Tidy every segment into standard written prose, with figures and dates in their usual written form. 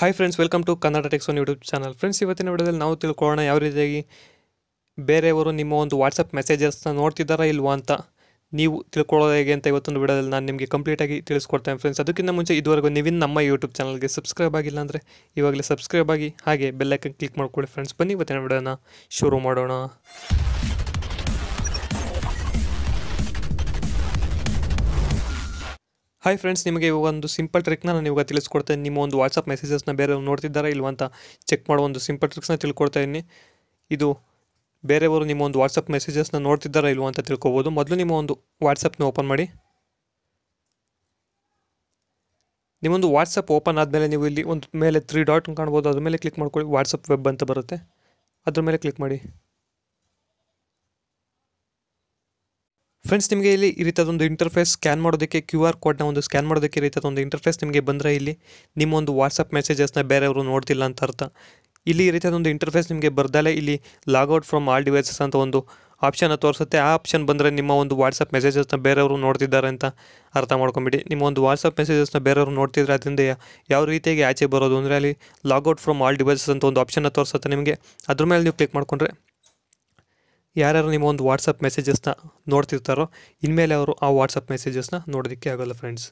Hi friends, welcome to Kannada Techzone YouTube channel. Friends, ಇವತ್ತಿನ ವಿಡಿಯೋದಲ್ಲಿ ನಾವು ತಿಳ್ಕೊಳ್ಳೋಣ ಯಾವ ರೀತಿಯಾಗಿ ಬೇರೆಯವರು ನಿಮ್ಮ ಒಂದು WhatsApp messages ಅನ್ನು ನೋಡ್ತಿದ್ದಾರಾ ಇಲ್ವಾ ಅಂತ ನೀವು ತಿಳ್ಕೊಳ್ಳೋದು ಹೇಗೆ ಅಂತ ಇವತ್ತೊಂದು ವಿಡಿಯೋದಲ್ಲಿ ನಾನು ನಿಮಗೆ ಕಂಪ್ಲೀಟ್ ಆಗಿ ತಿಳಿಸ್ಕೊಡ್ತೀನಿ ಫ್ರೆಂಡ್ಸ್. ಅದಕ್ಕಿಂತ ಮುಂಚೆ ಇದುವರೆಗೂ ನೀವು ನಮ್ಮ YouTube channel ಗೆ ಸಬ್ಸ್ಕ್ರೈಬ್ ಆಗಿಲ್ಲ ಅಂದ್ರೆ ಈಗಲೇ ಸಬ್ಸ್ಕ್ರೈಬ್ ಆಗಿ ಹಾಗೆ ಬೆಲ್ ಐಕಾನ್ ಕ್ಲಿಕ್ ಮಾಡ್ಕೊಳ್ಳಿ ಫ್ರೆಂಡ್ಸ್. ಬನ್ನಿ ಇವತ್ತಿನ ವಿಡಿಯೋನ ಶುರು ಮಾಡೋಣ. ಹಾಯ್ ಫ್ರೆಂಡ್ಸ್, ನಿಮಗೆ ಒಂದು ಸಿಂಪಲ್ ಟ್ರಿಕ್ನ ನಾನು ಇವಾಗ ತಿಳಿಸ್ಕೊಡ್ತೀನಿ. ನಿಮ್ಮ ಒಂದು ವಾಟ್ಸಪ್ ಮೆಸೇಜಸ್ನ ಬೇರೆ ನೋಡ್ತಿದ್ದಾರಾ ಇಲ್ವಂತ ಚೆಕ್ ಮಾಡೋ ಒಂದು ಸಿಂಪಲ್ ಟ್ರಿಕ್ಸ್ನ ತಿಳ್ಕೊಡ್ತಾ ಇದ್ದೀನಿ. ಇದು ಬೇರೆಯವರು ನಿಮ್ಮ ಒಂದು ವಾಟ್ಸಪ್ ಮೆಸೇಜಸ್ನ ನೋಡ್ತಿದ್ದಾರಾ ಇಲ್ವಂತ ತಿಳ್ಕೊಬೋದು. ಮೊದಲು ನಿಮ್ಮ ಒಂದು ವಾಟ್ಸಪ್ನ ಓಪನ್ ಮಾಡಿ. ನಿಮ್ಮೊಂದು ವಾಟ್ಸಪ್ ಓಪನ್ ಆದಮೇಲೆ ನೀವು ಇಲ್ಲಿ ಒಂದು ಮೇಲೆ 3 ಡಾಟ್ ಕಾಣ್ಬೋದು, ಅದ್ರ ಮೇಲೆ ಕ್ಲಿಕ್ ಮಾಡ್ಕೊಳ್ಳಿ. ವಾಟ್ಸಪ್ ವೆಬ್ ಅಂತ ಬರುತ್ತೆ, ಅದ್ರ ಮೇಲೆ ಕ್ಲಿಕ್ ಮಾಡಿ. ಫ್ರೆಂಡ್ಸ್, ನಿಮಗೆ ಇಲ್ಲಿ ಈ ರೀತಿಯದೊಂದು ಇಂಟರ್ಫೇಸ್ ಸ್ಕ್ಯಾನ್ ಮಾಡೋದಕ್ಕೆ QR ಕೋಡ್ನ ಒಂದು ಸ್ಕ್ಯಾನ್ ಮಾಡೋದಕ್ಕೆ ಈ ರೀತಿಯದೊಂದು ಇಂಟರ್ಫೇಸ್ ನಿಮಗೆ ಬಂದರೆ ಇಲ್ಲಿ ನಿಮ್ಮೊಂದು ವಾಟ್ಸಪ್ ಮೆಸೇಜಸ್ನ ಬೇರೆಯವರು ನೋಡ್ತಿಲ್ಲ ಅಂತ ಅರ್ಥ. ಇಲ್ಲಿ ಈ ರೀತಿಯದೊಂದು ಇಂಟರ್ಫೇಸ್ ನಿಮಗೆ ಬರ್ದಲೇ ಇಲ್ಲಿ ಲಾಗೌಟ್ ಫ್ರಮ್ ಆಲ್ ಡಿವೈಸಸ್ ಅಂತ ಒಂದು ಆಪ್ಷನ್ ತೋರಿಸುತ್ತೆ. ಆ ಆಪ್ಷನ್ ಬಂದರೆ ನಿಮ್ಮ ಒಂದು ವಾಟ್ಸಪ್ ಮೆಸೇಜಸ್ನ ಬೇರೆಯವರು ನೋಡ್ತಿದ್ದಾರೆ ಅಂತ ಅರ್ಥ ಮಾಡ್ಕೊಂಬಿಡಿ. ನಿಮ್ಮ ಒಂದು ವಾಟ್ಸಪ್ ಮೆಸೇಜಸ್ನ ಬೇರೆಯವರು ನೋಡ್ತಿದ್ರೆ ಅದರಿಂದ ಯಾವ ರೀತಿಯಾಗಿ ಆಚೆ ಬರೋದು ಅಂದರೆ ಅಲ್ಲಿ ಲಾಗೌಟ್ ಫ್ರಮ್ ಆಲ್ ಡಿವೈಸಸ್ ಅಂತ ಒಂದು ಆಪ್ಷನ್ನ ತೋರಿಸುತ್ತೆ ನಿಮಗೆ. ಅದ್ರ ಮೇಲೆ ನೀವು ಕ್ಲಿಕ್ ಮಾಡಿಕೊಂಡ್ರೆ ಯಾರ್ಯಾರು ನಿಮ್ಮ ಒಂದು ವಾಟ್ಸಪ್ ಮೆಸೇಜಸ್ನ ನೋಡ್ತಿರ್ತಾರೋ ಇನ್ಮೇಲೆ ಅವರು ಆ ವಾಟ್ಸಪ್ ಮೆಸೇಜಸ್ನ ನೋಡೋದಕ್ಕೆ ಆಗೋಲ್ಲ ಫ್ರೆಂಡ್ಸ್.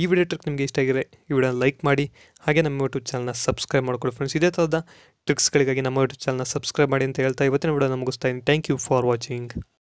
ಈ ವಿಡಿಯೋ ಟ್ರಿಕ್ ನಿಮಗೆ ಇಷ್ಟ ಆಗಿದ್ರೆ ಈ ವಿಡಿಯೋ ಲೈಕ್ ಮಾಡಿ, ಹಾಗೆ ನಮ್ಮ ಯೂಟ್ಯೂಬ್ ಚಾನಲ್ನ ಸಬ್ಸ್ಕ್ರೈಬ್ ಮಾಡ್ಕೊಳ್ಳಿ ಫ್ರೆಂಡ್ಸ್. ಇದೇ ಥರದ ಟ್ರಿಕ್ಸ್ಗಳಿಗಾಗಿ ನಮ್ಮ ಯೂಟ್ಯೂಬ್ ಚಾನಲ್ನ ಸಬ್ಸ್ಕ್ರೈಬ್ ಮಾಡಿ ಅಂತ ಹೇಳ್ತಾ ಇವತ್ತಿನ ವಿಡಿಯೋ ಮುಗಿಸ್ತಾ ಇದ್ದೀನಿ. Thank you for watching.